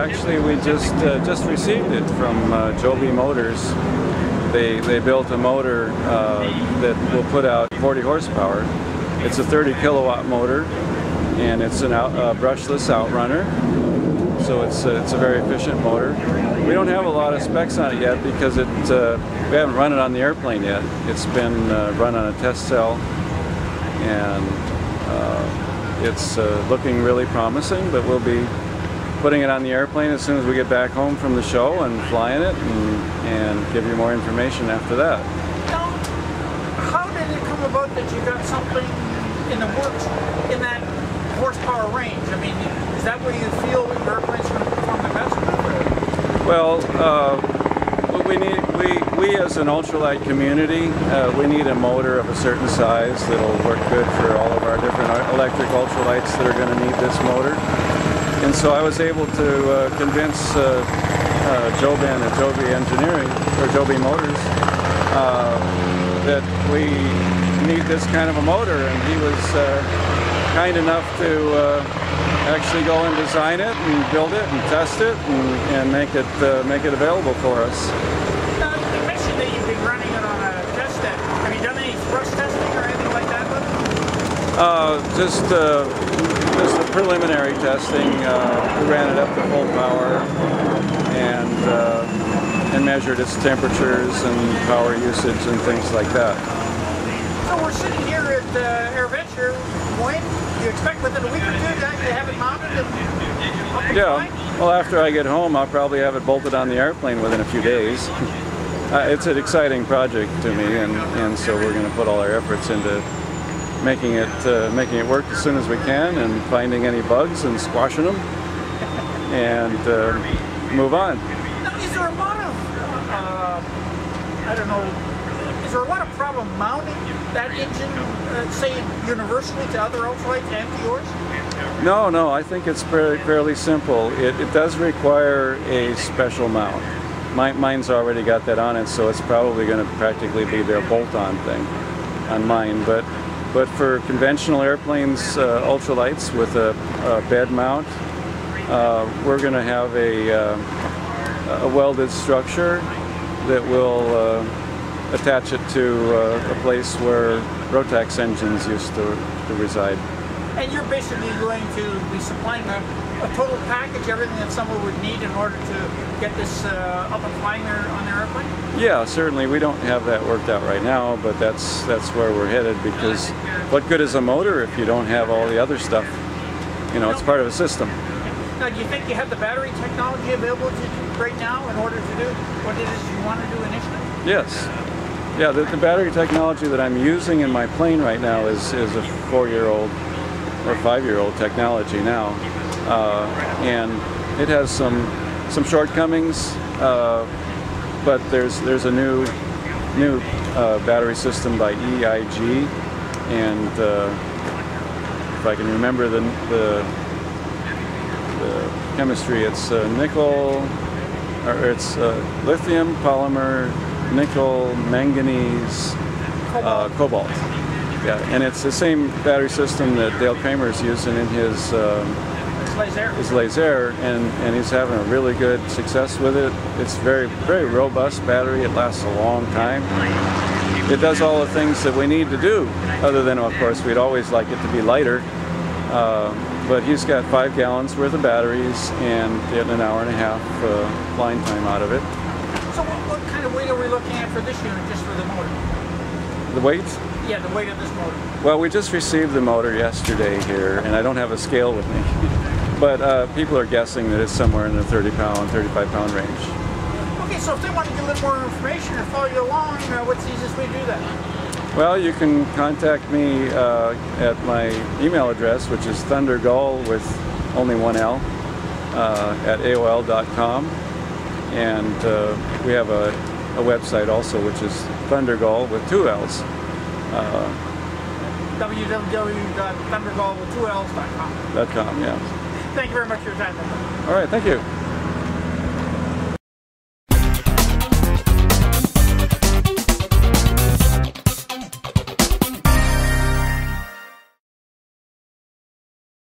actually we just received it from Joby Motors. They built a motor that will put out 40 horsepower. It's a 30 kilowatt motor, and it's an brushless outrunner. So it's a very efficient motor. We don't have a lot of specs on it yet because we haven't run it on the airplane yet. It's been run on a test cell, and it's looking really promising, but we'll be putting it on the airplane as soon as we get back home from the show and flying it, and give you more information after that. Now, how did it come about that you got something in the works in that horsepower range? I mean, is that where you feel your airplane's going to perform the best? Well, we as an ultralight community, we need a motor of a certain size that'll work good for all of our different electric ultralights that are going to need this motor. And so I was able to convince Joe Van at Joby Engineering, or Joby Motors, that we need this kind of a motor, and he was kind enough to actually go and design it, and build it, and test it, and make it available for us. Now, you mentioned that you've been running it on a test deck. Have you done any thrust testing or anything like that? Just the preliminary testing. We ran it up to full power, and measured its temperatures and power usage and things like that. So we're sitting here at AirVenture. When do you expect within a week or two to actually have it mounted? Yeah, well, after I get home, I'll probably have it bolted on the airplane within a few days. It's an exciting project to me, and so we're going to put all our efforts into making it work as soon as we can, and finding any bugs and squashing them, and move on. Now, is there a lot of, I don't know, is there a lot of problem mounting that engine, say, universally to other ultralights and to yours? No, I think it's fairly simple. It does require a special mount. Mine's already got that on it, so it's probably going to practically be their bolt-on thing on mine. But for conventional airplanes, ultralights with a bed mount, we're going to have a welded structure that will attach it to a place where Rotax engines used to reside. And you're basically going to be supplying a total package, everything that someone would need in order to get this up and flying on their airplane? Yeah, certainly. We don't have that worked out right now, but that's where we're headed, because what good is a motor if you don't have all the other stuff? You know, it's part of a system. Now, do you think you have the battery technology available to you right now in order to do what it is you want to do initially? Yes. Yeah, the battery technology that I'm using in my plane right now is a 4-year-old or 5-year-old technology now. And it has some shortcomings, but there's a new battery system by EIG, and if I can remember the chemistry, it's nickel, or it's lithium, polymer, nickel, manganese, cobalt. Yeah, and it's the same battery system that Dale Kramer's using in his laser, and he's having a really good success with it. It's very, very robust battery. It lasts a long time. It does all the things that we need to do, other than, of course, we'd always like it to be lighter. But he's got 5 gallons worth of batteries and getting an hour and a half flying time out of it. So what kind of weight are we looking at for this unit, just for the motor? The weight? Yeah, the weight of this motor. Well, we just received the motor yesterday here, and I don't have a scale with me. But people are guessing that it's somewhere in the 30-pound, 35-pound range. Okay, so if they want to get a little more information or follow you along, what's the easiest way to do that? Well, you can contact me at my email address, which is Thundergull with only one L, at AOL.com. And we have a website also, which is Thundergull with 2 L's. www.thundergullwith2ls.com. .com, yeah. Thank you very much for your time. All right, thank you.